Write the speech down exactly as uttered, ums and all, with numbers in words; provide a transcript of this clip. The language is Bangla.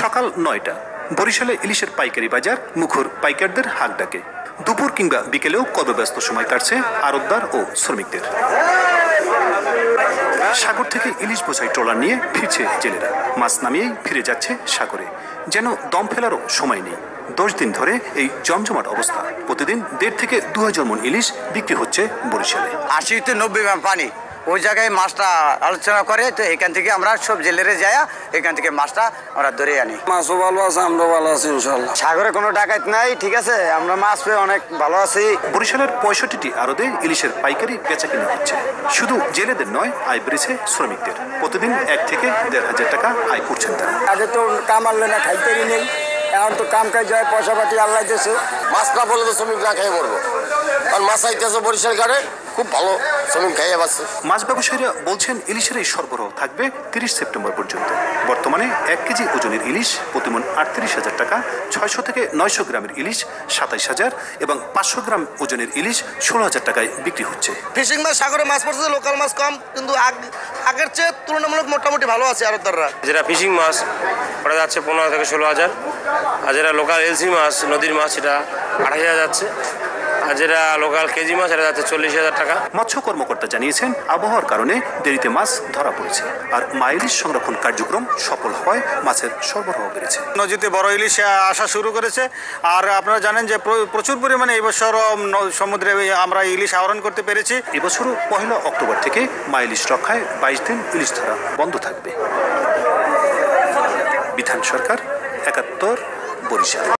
সকাল নয়টা বরিশালে ইলিশের পাইকারি বাজার মুখর পাইকারদের হাঁক ডাকে। দুপুর কিংবা বিকেলেও কর্মব্যস্ত সময় কাটছে আড়তদার ও শ্রমিকদের। সাগর থেকে ইলিশ বোঝাই ট্রলার নিয়ে ফিরছে জেলেরা, মাছ নামিয়েই ফিরে যাচ্ছে সাগরে। যেন দম ফেলারও সময় নেই। দশ দিন ধরে এই জমজমাট অবস্থা। প্রতিদিন দেড় থেকে দু হাজার মন ইলিশ বিক্রি হচ্ছে বরিশালে। আশি থেকে নব্বই গ্রাম পানি ওই জায়গায় মাছটা আলোচনা করে, তো এখান থেকে আমরা সব জেলেরে যায় এখান থেকে মাছটা আমরা ধরে আনি। মাছও ভালো আছে, আমরাও ভালো আছি ইনশাল্লাহ। সাগরে কোনো ডাকাত নাই, ঠিক আছে, আমরা মাছ পেয়ে অনেক ভালো আছি। বরিশালের পঁয়ষট্টিটি আড়তে ইলিশের পাইকারি বেচা কিনা হচ্ছে। শুধু জেলেদের নয়, আয় বেড়েছে শ্রমিকদের। প্রতিদিন এক থেকে দেড় হাজার টাকা আয় করছেন তারা। আগে তো কামালে না, খাইতেই নেই, এখন তো কাম কাজ যায়, পয়সা পাতি আল্লাহ দিয়েছে। মাছ না বলে তো শ্রমিক না খেয়ে পড়বো, কারণ মাছ আইতেছে বরিশাল ঘাটে। খুব ভালো শ্রমিক খাইয়ে পাচ্ছে। মাছ ব্যবসায়ীরা বলছেন ইলিশের এই সরবরাহ থাকবে তিরিশ সেপ্টেম্বর পর্যন্ত। বর্তমানে এক কেজি ওজনের ইলিশ প্রতিমন আটত্রিশ হাজার টাকা, ছয়শো থেকে নয়শো গ্রামের ইলিশ সাতাইশ হাজার এবং পাঁচশো গ্রাম ওজনের ইলিশ ষোলো হাজার টাকায় বিক্রি হচ্ছে। ফিশিং মাছ সাগরে মাছ পড়ছে, লোকাল মাছ কম, কিন্তু আগের চেয়ে তুলনামূলক মোটামুটি ভালো আছে আড়তদাররা। যেটা ফিশিং মাছ ওটা যাচ্ছে পনেরো থেকে ষোলো হাজার, আর যেটা লোকাল এলসি মাছ নদীর মাছ সেটা আঠাশ হাজার যাচ্ছে। মৎস্য কর্মকর্তা জানিয়েছেন আবহাওয়ার কারণে দেরিতে মাছ ধরা পড়েছে, আর মাইলিশ সংরক্ষণ কার্যক্রম সফল হওয়ায় মাছের সরবরাহ বেড়েছে। নদীতে বড় ইলিশ আসা শুরু করেছে। আর আপনারা জানেন যে প্রচুর পরিমাণে এবছর সমুদ্রে আমরা ইলিশ আহরণ করতে পেরেছি। এবছরও পহেলা অক্টোবর থেকে মাইলিশ রক্ষায় বাইশ দিন ইলিশ ধরা বন্ধ থাকবে। বিধান সরকার, একাত্তর, বরিশাল।